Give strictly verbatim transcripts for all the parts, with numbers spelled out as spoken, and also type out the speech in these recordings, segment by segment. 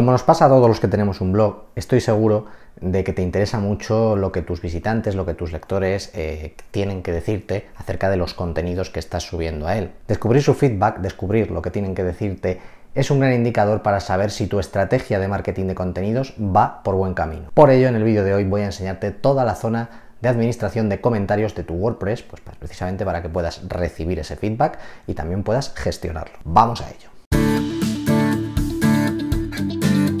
Como nos pasa a todos los que tenemos un blog, estoy seguro de que te interesa mucho lo que tus visitantes, lo que tus lectores eh, tienen que decirte acerca de los contenidos que estás subiendo a él. Descubrir su feedback, descubrir lo que tienen que decirte, es un gran indicador para saber si tu estrategia de marketing de contenidos va por buen camino. Por ello, en el vídeo de hoy voy a enseñarte toda la zona de administración de comentarios de tu WordPress, pues precisamente para que puedas recibir ese feedback y también puedas gestionarlo. ¡Vamos a ello!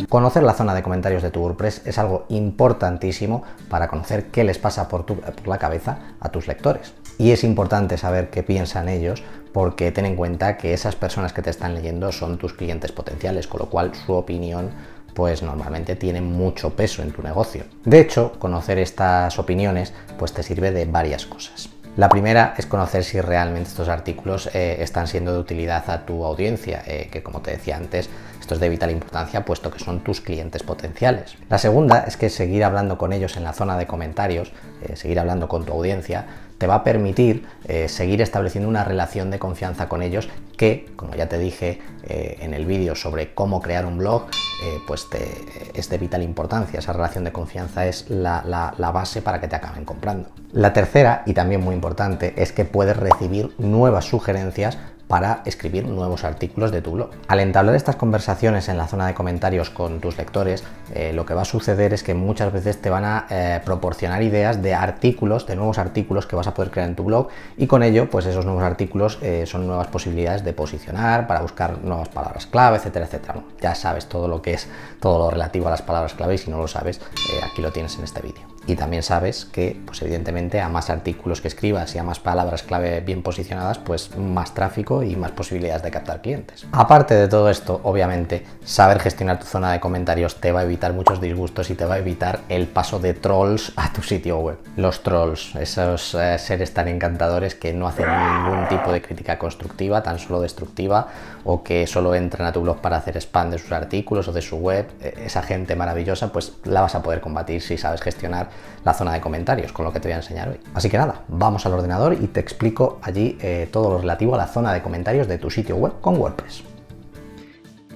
Conocer la zona de comentarios de tu WordPress es algo importantísimo para conocer qué les pasa por, tu, por la cabeza a tus lectores. Y es importante saber qué piensan ellos, porque ten en cuenta que esas personas que te están leyendo son tus clientes potenciales, con lo cual su opinión pues normalmente tiene mucho peso en tu negocio. De hecho, conocer estas opiniones pues te sirve de varias cosas. La primera es conocer si realmente estos artículos eh, están siendo de utilidad a tu audiencia, eh, que como te decía antes, esto es de vital importancia puesto que son tus clientes potenciales. La segunda es que seguir hablando con ellos en la zona de comentarios, eh, seguir hablando con tu audiencia, te va a permitir eh, seguir estableciendo una relación de confianza con ellos que, como ya te dije eh, en el vídeo sobre cómo crear un blog, eh, pues te, es de vital importancia. Esa relación de confianza es la, la, la base para que te acaben comprando. La tercera, y también muy importante, es que puedes recibir nuevas sugerencias para escribir nuevos artículos de tu blog. Al entablar estas conversaciones en la zona de comentarios con tus lectores, eh, lo que va a suceder es que muchas veces te van a eh, proporcionar ideas de artículos, de nuevos artículos que vas a poder crear en tu blog, y con ello, pues esos nuevos artículos eh, son nuevas posibilidades de posicionar, para buscar nuevas palabras clave, etcétera, etcétera. Bueno, ya sabes todo lo que es, todo lo relativo a las palabras clave, y si no lo sabes, eh, aquí lo tienes en este vídeo. Y también sabes que, pues evidentemente, a más artículos que escribas y a más palabras clave bien posicionadas, pues más tráfico y más posibilidades de captar clientes. Aparte de todo esto, obviamente, saber gestionar tu zona de comentarios te va a evitar muchos disgustos y te va a evitar el paso de trolls a tu sitio web. Los trolls, esos eh, seres tan encantadores que no hacen ningún tipo de crítica constructiva, tan solo destructiva, o que solo entran a tu blog para hacer spam de sus artículos o de su web, esa gente maravillosa, pues la vas a poder combatir si sabes gestionar la zona de comentarios, con lo que te voy a enseñar hoy. Así que nada, vamos al ordenador y te explico allí eh, todo lo relativo a la zona de comentarios de tu sitio web con WordPress.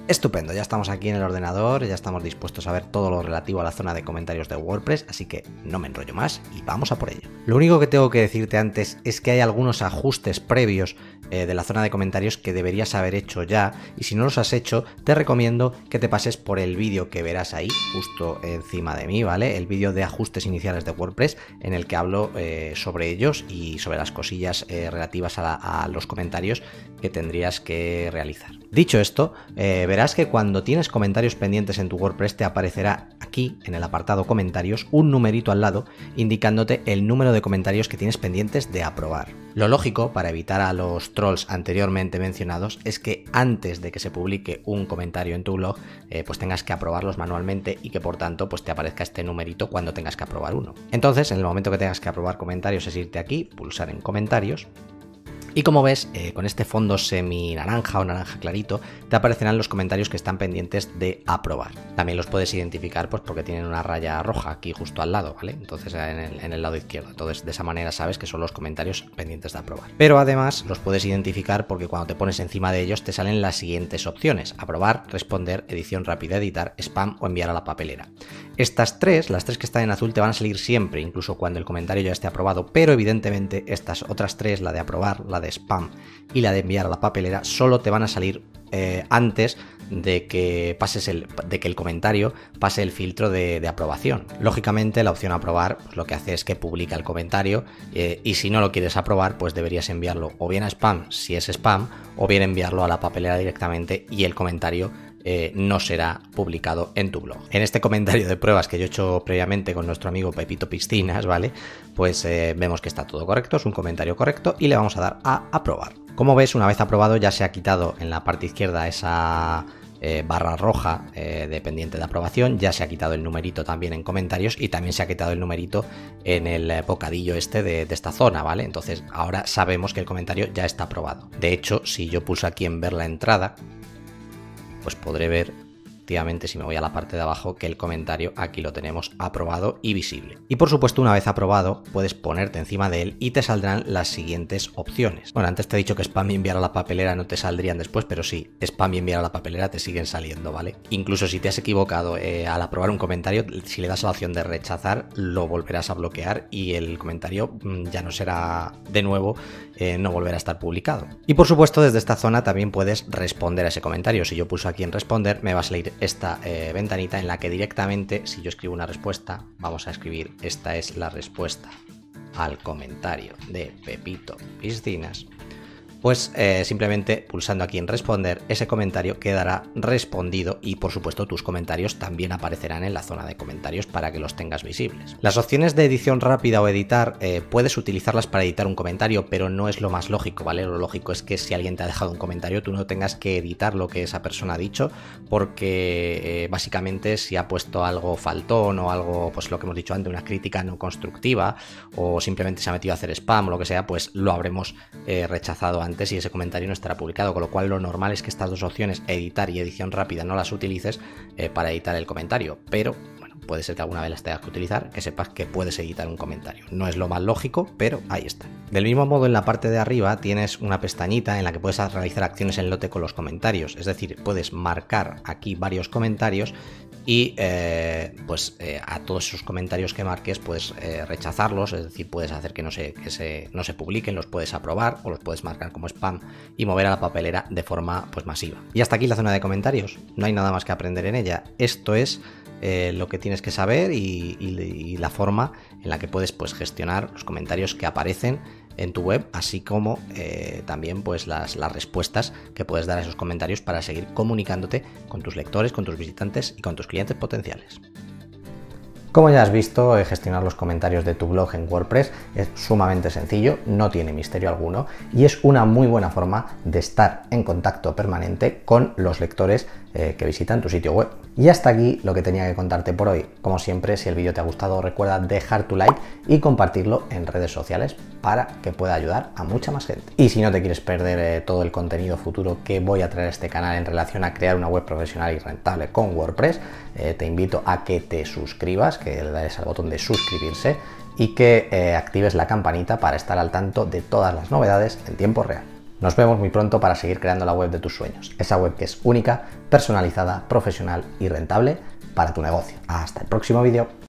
Estupendo, ya estamos aquí en el ordenador, ya estamos dispuestos a ver todo lo relativo a la zona de comentarios de WordPress, así que no me enrollo más y vamos a por ello. Lo único que tengo que decirte antes es que hay algunos ajustes previos eh, de la zona de comentarios que deberías haber hecho ya, y si no los has hecho, te recomiendo que te pases por el vídeo que verás ahí, justo encima de mí, ¿vale? El vídeo de ajustes iniciales de WordPress, en el que hablo eh, sobre ellos y sobre las cosillas eh, relativas a, la, a los comentarios que tendrías que realizar. Dicho esto, eh, verás que cuando tienes comentarios pendientes en tu WordPress te aparecerá aquí, en el apartado comentarios, un numerito al lado indicándote el número de comentarios que tienes pendientes de aprobar. Lo lógico, para evitar a los trolls anteriormente mencionados, es que antes de que se publique un comentario en tu blog, eh, pues tengas que aprobarlos manualmente y que por tanto pues te aparezca este numerito cuando tengas que aprobar uno. Entonces, en el momento que tengas que aprobar comentarios es irte aquí, pulsar en comentarios. Y como ves, eh, con este fondo semi naranja o naranja clarito, te aparecerán los comentarios que están pendientes de aprobar. También los puedes identificar pues porque tienen una raya roja aquí justo al lado, ¿vale? Entonces en el, en el lado izquierdo. Entonces de esa manera sabes que son los comentarios pendientes de aprobar. Pero además los puedes identificar porque cuando te pones encima de ellos te salen las siguientes opciones: aprobar, responder, edición rápida, editar, spam o enviar a la papelera. Estas tres, las tres que están en azul, te van a salir siempre, incluso cuando el comentario ya esté aprobado, pero evidentemente estas otras tres, la de aprobar, la de de spam y la de enviar a la papelera, solo te van a salir eh, antes de que pases el de que el comentario pase el filtro de, de aprobación. Lógicamente, la opción aprobar pues lo que hace es que publica el comentario eh, y si no lo quieres aprobar, pues deberías enviarlo o bien a spam si es spam, o bien enviarlo a la papelera directamente y el comentario Eh, no será publicado en tu blog. En este comentario de pruebas que yo he hecho previamente con nuestro amigo Pepito Piscinas, ¿vale? Pues eh, vemos que está todo correcto, es un comentario correcto y le vamos a dar a aprobar. Como ves, una vez aprobado ya se ha quitado en la parte izquierda esa eh, barra roja eh, de pendiente de aprobación, ya se ha quitado el numerito también en comentarios y también se ha quitado el numerito en el bocadillo este de, de esta zona, ¿vale? Entonces ahora sabemos que el comentario ya está aprobado. De hecho, si yo pulso aquí en ver la entrada, pues podré ver efectivamente, si me voy a la parte de abajo, que el comentario aquí lo tenemos aprobado y visible. Y por supuesto, una vez aprobado, puedes ponerte encima de él y te saldrán las siguientes opciones. Bueno, antes te he dicho que spam y enviar a la papelera no te saldrían después, pero sí, spam y enviar a la papelera te siguen saliendo, ¿vale? Incluso si te has equivocado eh, al aprobar un comentario, si le das a la opción de rechazar, lo volverás a bloquear y el comentario ya no será, de nuevo, eh, no volverá a estar publicado. Y por supuesto, desde esta zona también puedes responder a ese comentario. Si yo pulso aquí en responder, me va a salir esta eh, ventanita en la que directamente, si yo escribo una respuesta, vamos a escribir, esta es la respuesta al comentario de Pepito Piscinas, pues eh, simplemente pulsando aquí en responder, ese comentario quedará respondido y por supuesto tus comentarios también aparecerán en la zona de comentarios para que los tengas visibles. Las opciones de edición rápida o editar, eh, puedes utilizarlas para editar un comentario, pero no es lo más lógico, ¿vale? Lo lógico es que si alguien te ha dejado un comentario, tú no tengas que editar lo que esa persona ha dicho, porque eh, básicamente si ha puesto algo faltón o algo, pues lo que hemos dicho antes, una crítica no constructiva, o simplemente se ha metido a hacer spam o lo que sea, pues lo habremos eh, rechazado antes y ese comentario no estará publicado, con lo cual lo normal es que estas dos opciones, editar y edición rápida, no las utilices eh, para editar el comentario, pero bueno, puede ser que alguna vez las tengas que utilizar, que sepas que puedes editar un comentario. No es lo más lógico, pero ahí está. Del mismo modo, en la parte de arriba tienes una pestañita en la que puedes realizar acciones en lote con los comentarios, es decir, puedes marcar aquí varios comentarios y eh, pues eh, a todos esos comentarios que marques puedes eh, rechazarlos, es decir, puedes hacer que no se, que se, no se publiquen, los puedes aprobar o los puedes marcar como spam y mover a la papelera de forma pues masiva. Y hasta aquí la zona de comentarios, no hay nada más que aprender en ella. Esto es eh, lo que tienes que saber y, y, y la forma en la que puedes pues gestionar los comentarios que aparecen en tu web, así como eh, también pues las, las respuestas que puedes dar a esos comentarios para seguir comunicándote con tus lectores, con tus visitantes y con tus clientes potenciales. Como ya has visto, gestionar los comentarios de tu blog en WordPress es sumamente sencillo, no tiene misterio alguno y es una muy buena forma de estar en contacto permanente con los lectores eh, que visitan tu sitio web. Y hasta aquí lo que tenía que contarte por hoy. Como siempre, si el vídeo te ha gustado, recuerda dejar tu like y compartirlo en redes sociales para que pueda ayudar a mucha más gente. Y si no te quieres perder eh, todo el contenido futuro que voy a traer a este canal en relación a crear una web profesional y rentable con WordPress, eh, te invito a que te suscribas, que le des al botón de suscribirse y que eh, actives la campanita para estar al tanto de todas las novedades en tiempo real. Nos vemos muy pronto para seguir creando la web de tus sueños, esa web que es única, personalizada, profesional y rentable para tu negocio. Hasta el próximo vídeo.